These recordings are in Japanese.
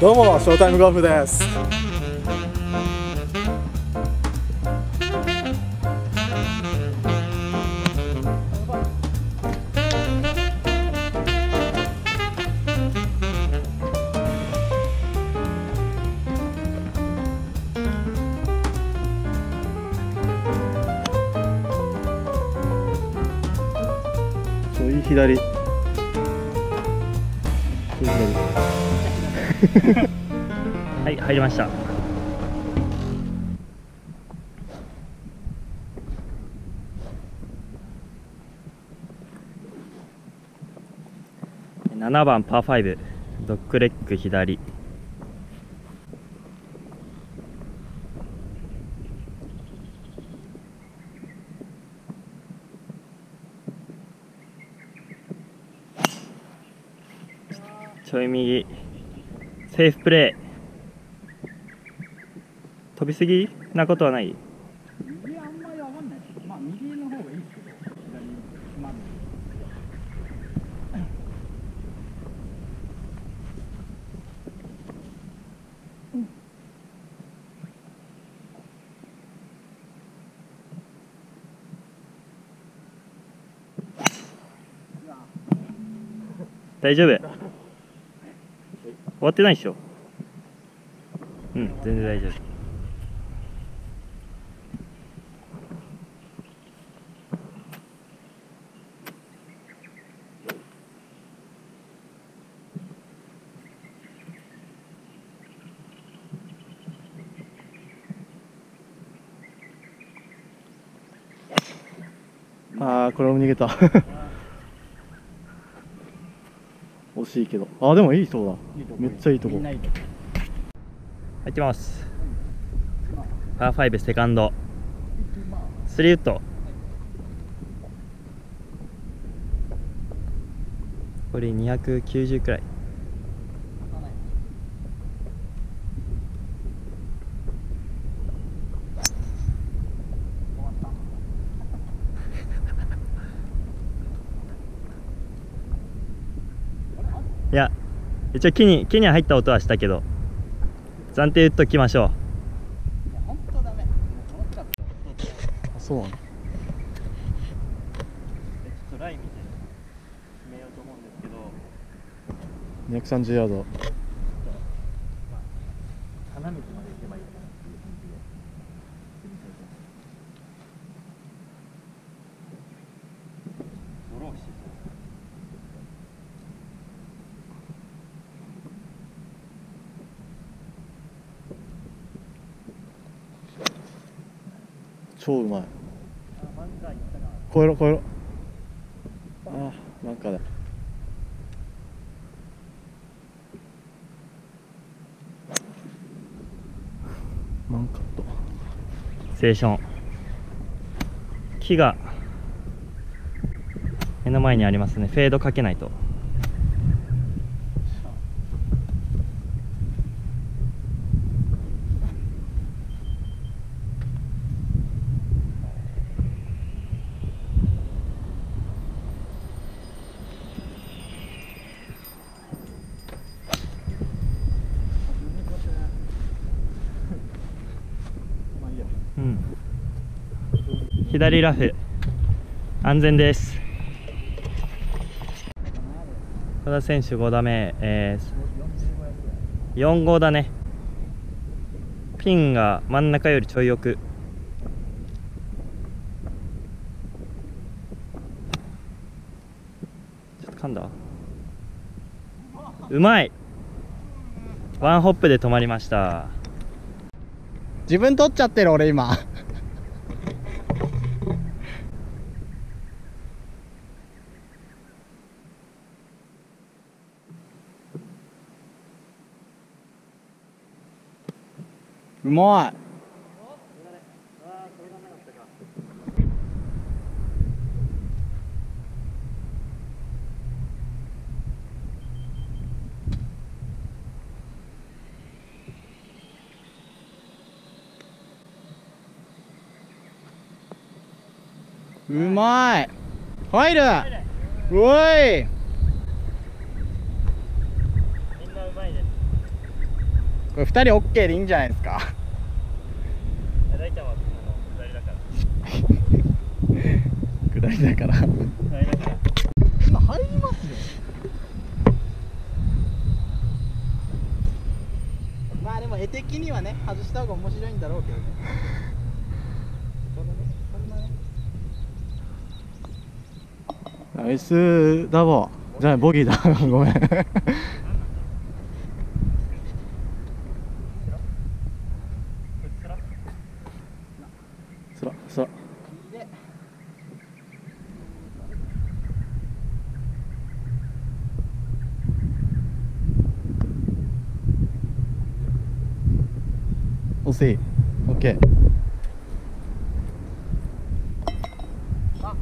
どうも、ショータイムゴルフです。ちょい左。ちょい左。はい、入りました。7番パー5、ドッグレッグ左。ちょい右。セーフプレー、飛びすぎなことはない？右あんまりわかんないです。まあ右の方がいいですけど、左につまんない。うん。大丈夫。終わってないでしょ。うん、全然大丈夫。ああ、これも逃げた。惜しいけど、あ、でもいいそうだ。めっちゃいいとこ。入ってます。パー5セカンド。3ウッド。これ290くらい。いや、一応木に入った音はしたけど、暫定打っときましょう。あ、そうなの。トライみたいな決めようと思うんですけど、230ヤード。花道まで行けばいいかなっていう感じで。ドローしてそう。超うまい。超えろ。ああ、なんかだ。マンカット。ステーション。木が目の前にありますね。フェードかけないと。左ラフ、安全です。小田選手5打目、4号だね。ピンが真ん中よりちょい奥。ちょっと噛んだ。うまい。ワンホップで止まりました。自分取っちゃってる俺今。うまい。うまい。入る。おい。みんなうまいです。これ2人 OK でいいんじゃないですか。大体は下りだから下りだから今入りますよ。まあでも絵的にはね外した方が面白いんだろうけどね。ナイスダボじゃあボギーだごめんおせい、オッケー。パ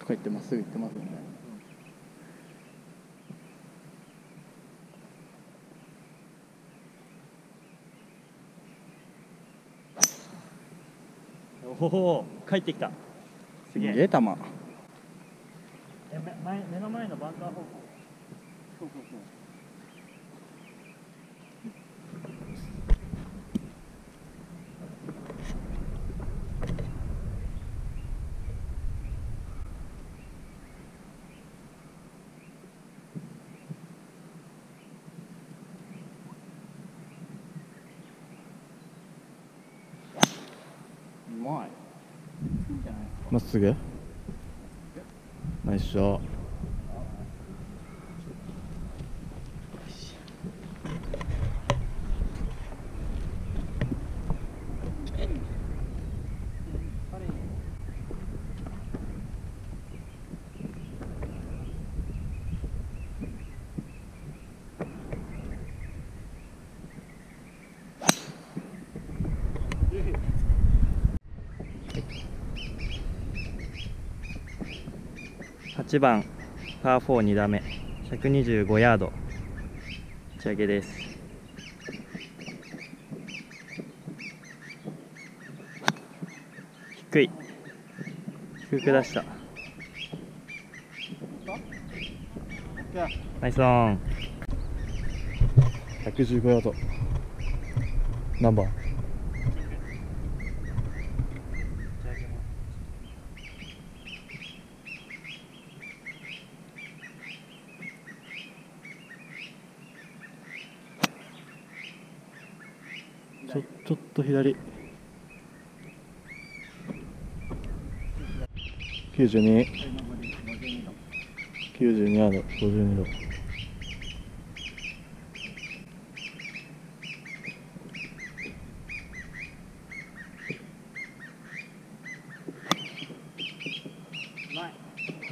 こうやってまっすぐ行ってますよね。おお、帰ってきた。すげえ球。目の前のバンカー方向。そうそうそう。まっすぐ。ナイスショット。8番パー4 2打目125ヤード打ち上げです。低い低く出した。ナイスオン。115ヤードナンバーちょっと左。92。92ヤード、52度。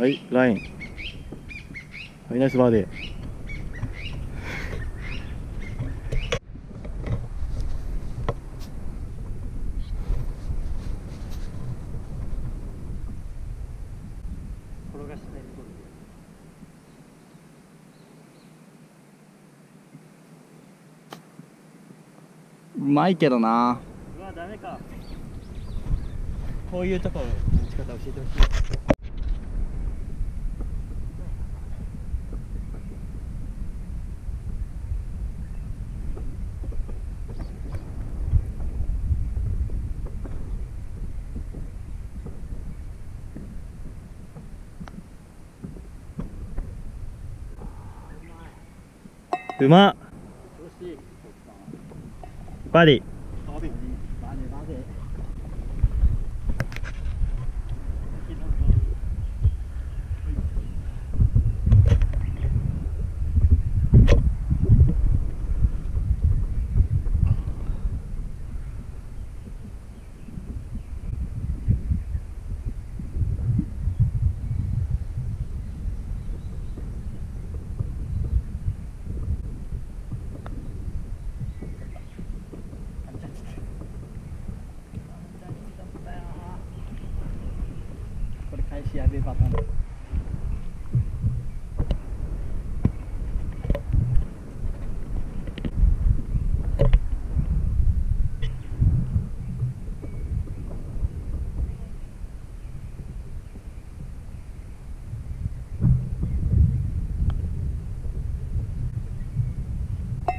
はい、ライン。はい、ナイスバーディー。うまいけどな。うわ、ダメか。こういうところ、打ち方教えてほしい。うまっ。バディ。やべえパターン。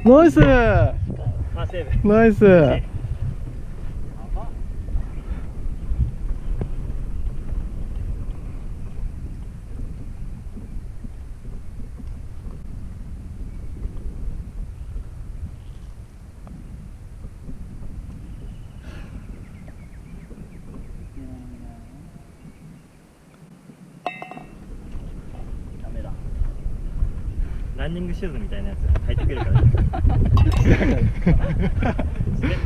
ナイスナイス。ランニングシューズみたいなやつ履いてくるから滑るんですよ。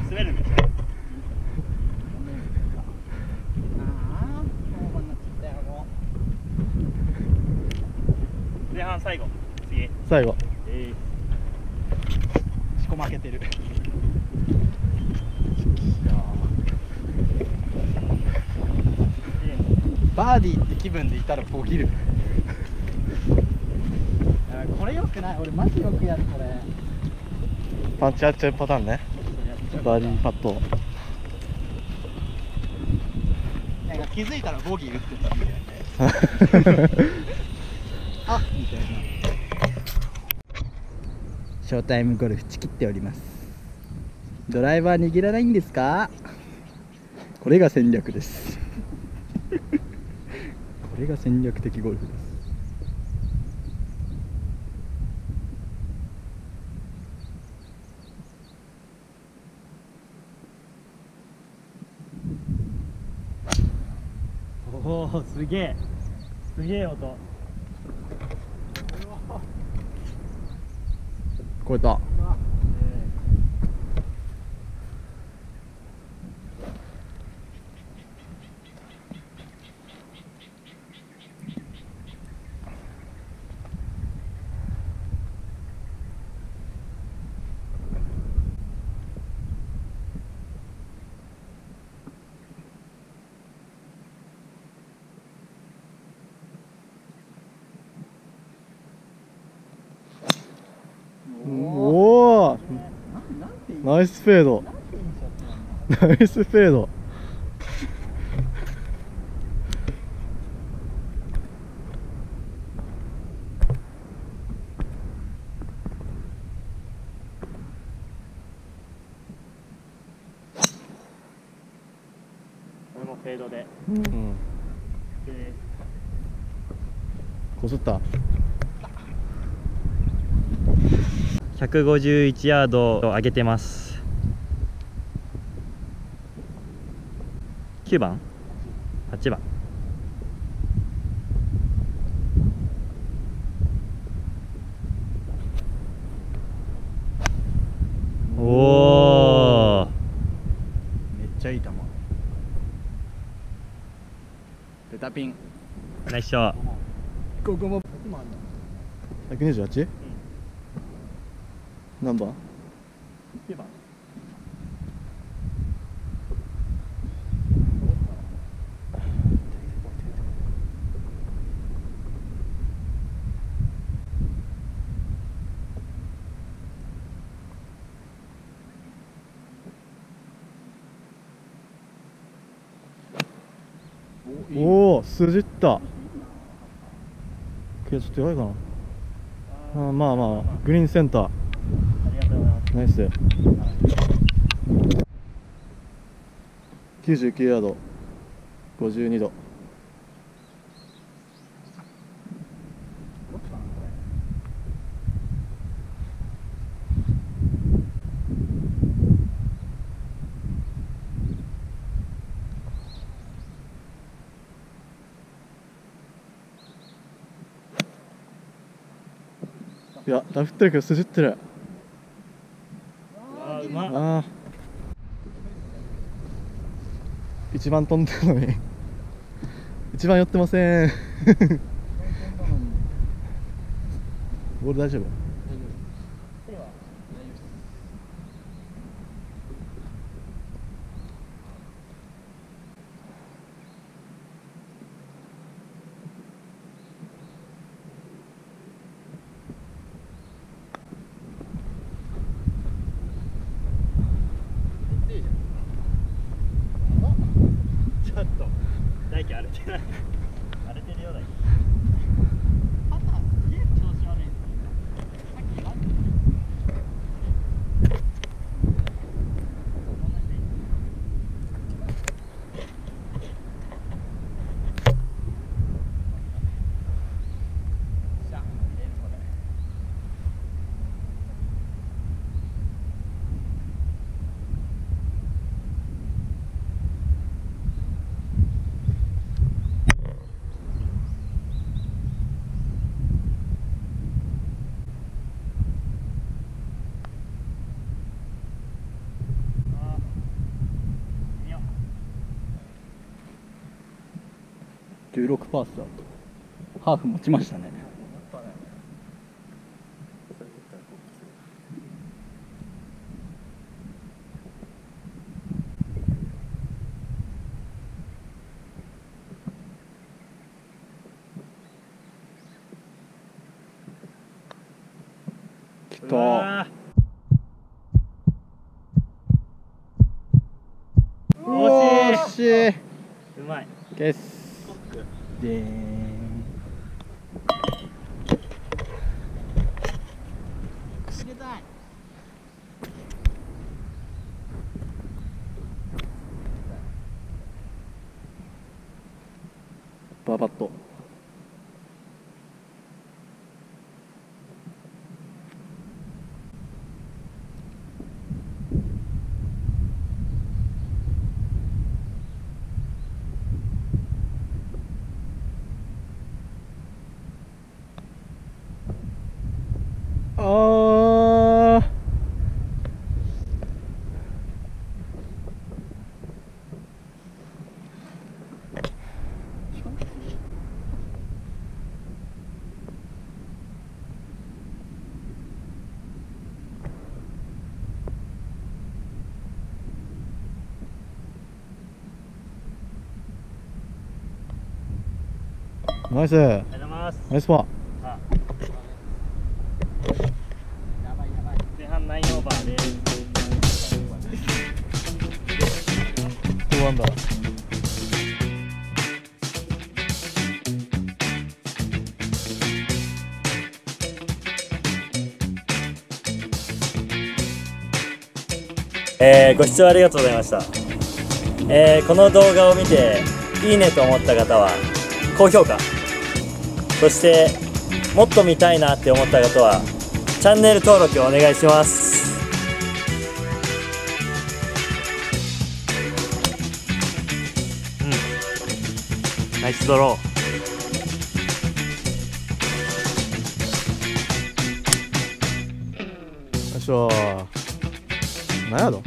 前半最後次最後しこまけてる。バーディーって気分でいたらボギる。これ良くない。俺マジよくやるこれ。パンチやっちゃうパターンね。バーディーパット。なんか気づいたらボギー打ってたみたいなね。あ、みたいな。ショータイムゴルフ打ち切っております。ドライバー握らないんですか？これが戦略です。これが戦略的ゴルフです。おお、すげえすげえ音。聞こえた。ナイスフェード。ナイスフェード。これもフェードで。うん。こすった。151ヤードを上げてます。9番8番おおめっちゃいい球。ベタピンナイスショー。ここも128何番？9番。おお、筋った。けどちょっと弱いかな。あ、まあまあ、グリーンセンター。ナイス。99ヤード、52度。いや、ダフってるけど、すじってる。ああ一番飛んでるのに一番寄ってません。ボール大丈夫？ 16パースだ。ハーフ持ちましたね。きた。惜しい。うまい。です。でくすげたい。バーパット。ナイス。ナイスパー。前半9オーバーで。2アンダー。ご視聴ありがとうございました。この動画を見ていいねと思った方は高評価。そしてもっと見たいなって思った方はチャンネル登録をお願いします。うん、ナイスドロー。よいしょー。何やろ。